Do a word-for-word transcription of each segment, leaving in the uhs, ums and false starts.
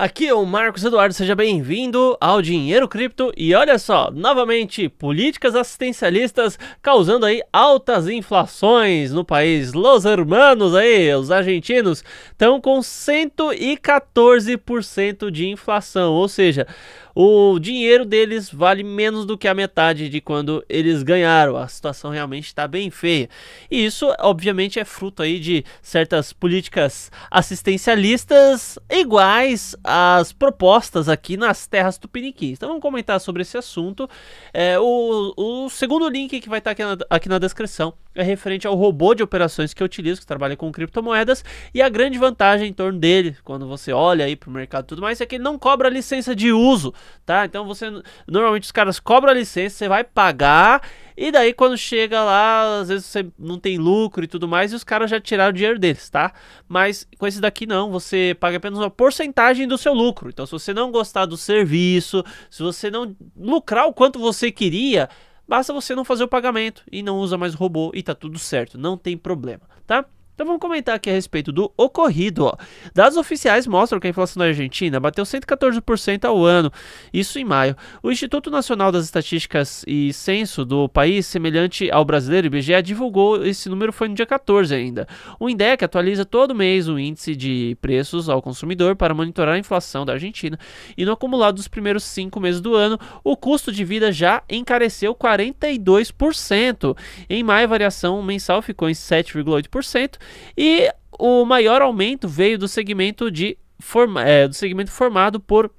Aqui é o Marcos Eduardo, seja bem-vindo ao Dinheiro Cripto. E olha só, novamente, políticas assistencialistas causando aí altas inflações no país. Los hermanos aí, os argentinos, estão com cento e quatorze por cento de inflação, ou seja, o dinheiro deles vale menos do que a metade de quando eles ganharam. A situação realmente está bem feia. E isso, obviamente, é fruto aí de certas políticas assistencialistas iguais as propostas aqui nas terras tupiniquins. Então vamos comentar sobre esse assunto. É, o, o segundo link que vai estar aqui na, aqui na descrição é referente ao robô de operações que eu utilizo, que trabalha com criptomoedas, e a grande vantagem em torno dele, quando você olha aí para o mercado e tudo mais, é que ele não cobra licença de uso, tá? Então você, normalmente os caras cobram a licença, você vai pagar, e daí quando chega lá, às vezes você não tem lucro e tudo mais, e os caras já tiraram o dinheiro deles, tá? Mas com esse daqui não, você paga apenas uma porcentagem do seu lucro. Então se você não gostar do serviço, se você não lucrar o quanto você queria, basta você não fazer o pagamento e não usa mais o robô e tá tudo certo, não tem problema, tá? Então vamos comentar aqui a respeito do ocorrido, ó. Dados oficiais mostram que a inflação da Argentina bateu cento e quatorze por cento ao ano, isso em maio. O Instituto Nacional das Estatísticas e Censo do país, semelhante ao brasileiro, I B G E, divulgou esse número, foi no dia quatorze ainda. O INDEC atualiza todo mês o índice de preços ao consumidor para monitorar a inflação da Argentina. E no acumulado dos primeiros cinco meses do ano, o custo de vida já encareceu quarenta e dois por cento. Em maio, a variação mensal ficou em sete vírgula oito por cento. E o maior aumento veio do segmento, de forma, é, do segmento formado por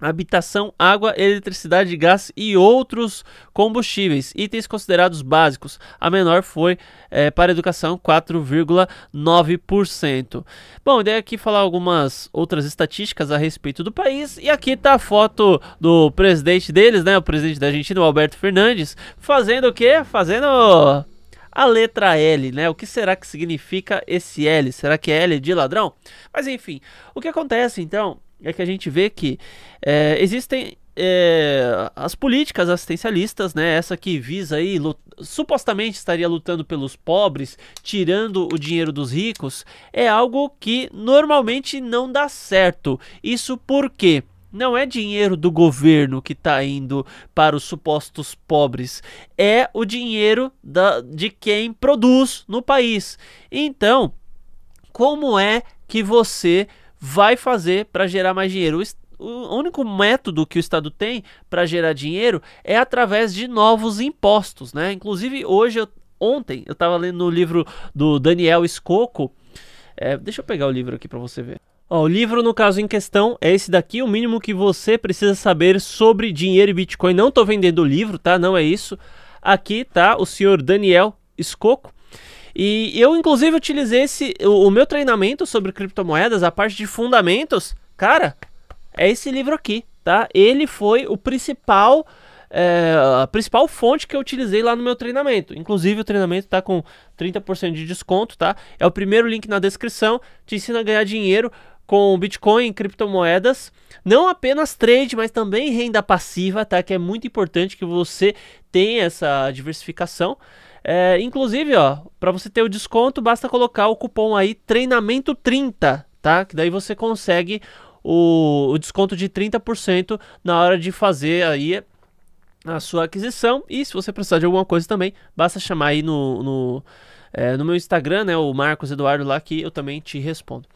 habitação, água, eletricidade, gás e outros combustíveis, itens considerados básicos. A menor foi é, para a educação, quatro vírgula nove por cento. Bom, daí aqui falar algumas outras estatísticas a respeito do país. E aqui tá a foto do presidente deles, né? O presidente da Argentina, o Alberto Fernández, fazendo o quê? Fazendo a letra L, né? O que será que significa esse L? Será que é L de ladrão? Mas enfim, o que acontece então é que a gente vê que é, existem é, as políticas assistencialistas, né? Essa que visa aí, lut... supostamente estaria lutando pelos pobres, tirando o dinheiro dos ricos, é algo que normalmente não dá certo. Isso por quê? Não é dinheiro do governo que está indo para os supostos pobres, é o dinheiro da, de quem produz no país. Então, como é que você vai fazer para gerar mais dinheiro? O único método que o Estado tem para gerar dinheiro é através de novos impostos, né? Inclusive, hoje, eu, ontem, eu estava lendo o livro do Daniel Scocco. É, deixa eu pegar o livro aqui para você ver. Ó, o livro, no caso em questão, é esse daqui, o mínimo que você precisa saber sobre dinheiro e Bitcoin. Não tô vendendo o livro, tá? Não é isso. Aqui tá o senhor Daniel Scocco. E eu, inclusive, utilizei esse, o, o meu treinamento sobre criptomoedas, a parte de fundamentos. Cara, é esse livro aqui, tá? Ele foi o principal, é, a principal fonte que eu utilizei lá no meu treinamento. Inclusive, o treinamento tá com trinta por cento de desconto, tá? É o primeiro link na descrição. Te ensina a ganhar dinheiro com Bitcoin, criptomoedas, não apenas trade, mas também renda passiva, tá? Que é muito importante que você tenha essa diversificação. É, inclusive, ó, para você ter o desconto, basta colocar o cupom aí treinamento trinta, tá? Que daí você consegue o, o desconto de trinta por cento na hora de fazer aí a sua aquisição. E se você precisar de alguma coisa também, basta chamar aí no... no É, no meu Instagram, né, o Marcos Eduardo lá, que eu também te respondo.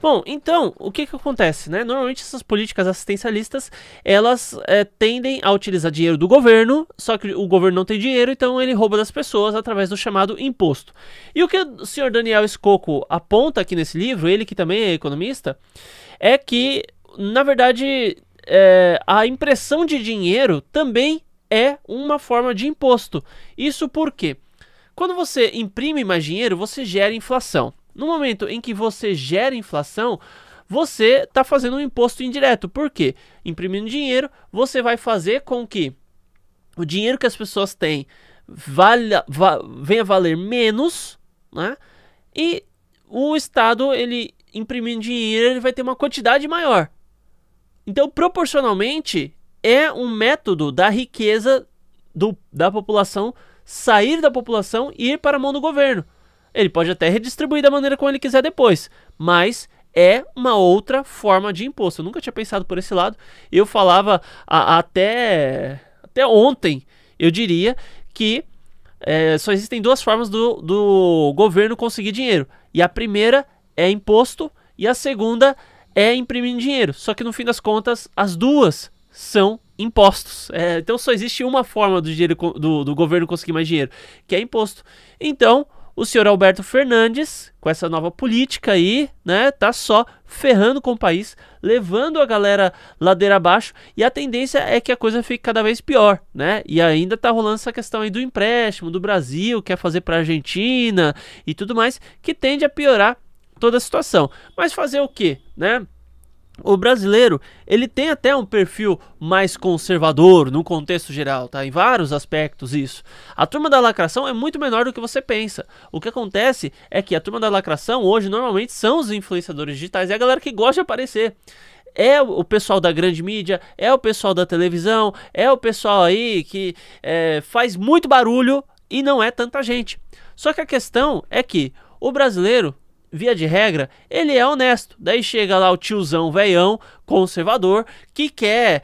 Bom, então, o que que acontece, né? Normalmente essas políticas assistencialistas, elas é, tendem a utilizar dinheiro do governo, só que o governo não tem dinheiro, então ele rouba das pessoas através do chamado imposto. E o que o senhor Daniel Scocco aponta aqui nesse livro, ele que também é economista, é que, na verdade, é, a impressão de dinheiro também é uma forma de imposto. Isso por quê? Quando você imprime mais dinheiro, você gera inflação. No momento em que você gera inflação, você está fazendo um imposto indireto. Por quê? Imprimindo dinheiro, você vai fazer com que o dinheiro que as pessoas têm valha, va, venha a valer menos, né? E o Estado, ele imprimindo dinheiro, ele vai ter uma quantidade maior. Então, proporcionalmente, é um método da riqueza do, da população sair da população e ir para a mão do governo. Ele pode até redistribuir da maneira como ele quiser depois, mas é uma outra forma de imposto. Eu nunca tinha pensado por esse lado. Eu falava a, a, até, até ontem, eu diria que é, só existem duas formas do, do governo conseguir dinheiro. E a primeira é imposto e a segunda é imprimir dinheiro. Só que no fim das contas, as duas são impostos. É, então só existe uma forma do, dinheiro, do, do governo conseguir mais dinheiro, que é imposto. Então o senhor Alberto Fernández, com essa nova política aí, né, tá só ferrando com o país, levando a galera ladeira abaixo, e a tendência é que a coisa fique cada vez pior, né? E ainda tá rolando essa questão aí do empréstimo do Brasil, quer fazer pra Argentina e tudo mais, que tende a piorar toda a situação. Mas fazer o quê, né? O brasileiro, ele tem até um perfil mais conservador no contexto geral, tá? Em vários aspectos isso. A turma da lacração é muito menor do que você pensa. O que acontece é que a turma da lacração hoje normalmente são os influenciadores digitais, é a galera que gosta de aparecer. É o pessoal da grande mídia, é o pessoal da televisão, é o pessoal aí que é, faz muito barulho e não é tanta gente. Só que a questão é que o brasileiro, via de regra, ele é honesto. Daí chega lá o tiozão velhão, conservador, que quer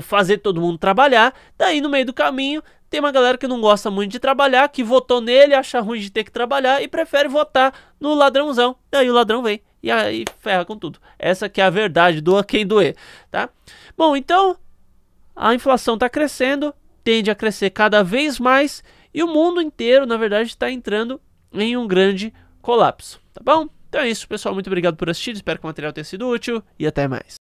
fazer todo mundo trabalhar. Daí no meio do caminho tem uma galera que não gosta muito de trabalhar, que votou nele, acha ruim de ter que trabalhar e prefere votar no ladrãozão. Daí o ladrão vem e aí ferra com tudo. Essa que é a verdade, doa quem doer, tá? Bom, então a inflação tá crescendo, tende a crescer cada vez mais, e o mundo inteiro, na verdade, está entrando em um grande colapso. Tá bom? Então é isso, pessoal. Muito obrigado por assistir. Espero que o material tenha sido útil e até mais.